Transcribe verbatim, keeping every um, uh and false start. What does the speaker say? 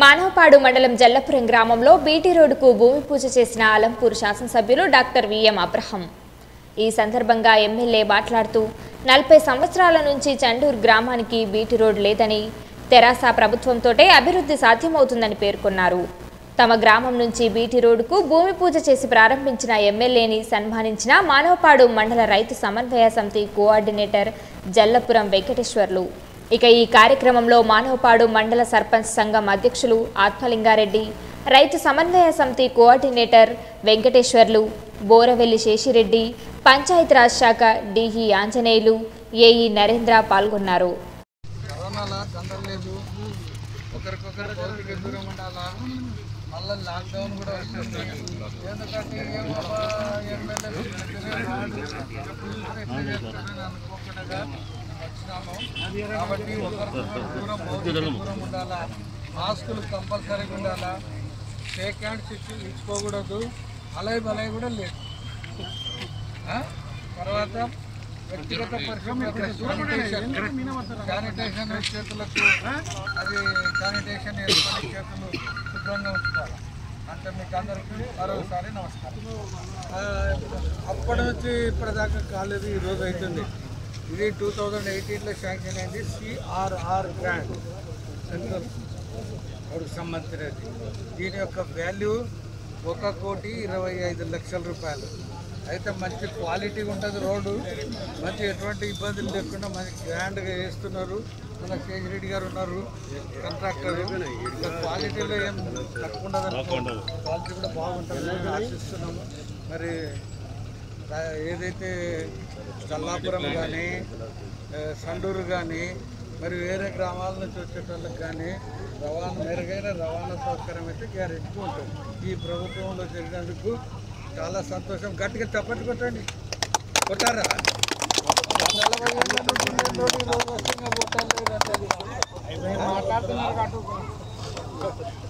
మానవపాడు మండలం జల్లపురం గ్రామంలో బీటీ రోడ్డుకు భూమి పూజ చేసిన అలంపూర్ శాసన సభ్యులు డాక్టర్ వి ఎం అబ్రహం ఈ సందర్భంగా ఎమ్మెల్యే మాట్లాడుతూ నలభై సంవత్సరాల నుంచి చండూర్ గ్రామానికి బీటీ రోడ్ లేదని తెరాస ప్రభుత్వంతోటే అభివృద్ధి సాధ్యమవుతుందని పేర్కొన్నారు తమ గ్రామం నుంచి బీటీ రోడ్డుకు భూమి పూజ చేసి ప్రారంభించిన ఎమ్మెల్యేని సన్మానించిన మానవపాడు మండల రైతు సమన్వయ సమితి కోఆర్డినేటర్ జల్లపురం వెంకటేశ్వర్లు ఇక ఈ కార్యక్రమంలో మానవపాడు మండల సర్పంచ్ సంఘం అధ్యక్షులు ఆత్మలింగారెడ్డి రైతు సమన్వయ సమితి కోఆర్డినేటర్ వెంకటేశ్వర్లు బోరవెల్లి శేషిరెడ్డి పంచాయతీరాజ్ శాఖ డిఈ ఆంజనేయులు ఏఈ నరేంద్ర పాల్గొన్నారు मास्क कंपलसरी शेक हैंड इच्छा अलग बलैड ले तरह व्यक्तिगत परश्रम शानिटेशन अभी शानिटेशन शुभ्र अंत अंदर मरोसारी नमस्कार अप्पटी इपड़ा कॉलेज ఇది టూ థౌజండ్ ఎయిటీన్ లో శాంక్షన్ అయింది సిఆర్ఆర్ గ్రాంట్ సెంట్రల్ అప్పుడు సంబంధించింది దీని యొక్క వాల్యూ ఒక కోటి ఇరవై ఐదు లక్షల రూపాయలు అయితే మంచి క్వాలిటీ ఉంటుంది రోడ్డు మంచి ఎటువంటి ఇబ్బందులు లేకుండా మంచి గ్రాండ్గా వేస్తున్నారు మన కేశరెడ్డి గారు ఉన్నారు కాంట్రాక్టర్ క్వాలిటీలో ఏం తక్కువ ఉండదు క్వాలిటీ కూడా బాగుంటుంది ఆశిస్తున్నాము మరి ఏదైతే జల్లాపురం కానీ సండూరు కానీ మరి వేరే గ్రామాల నుంచి వచ్చేటోళ్ళకి కానీ రవాణా మెరుగైన రవాణా సౌకర్యం అయితే గ్యారెంటీ ఉంటుంది ఈ ప్రభుత్వంలో జరిగినందుకు చాలా సంతోషం గట్టిగా చప్పట్లు కొట్టండి కొట్టారా మాట్లాడుతున్నారు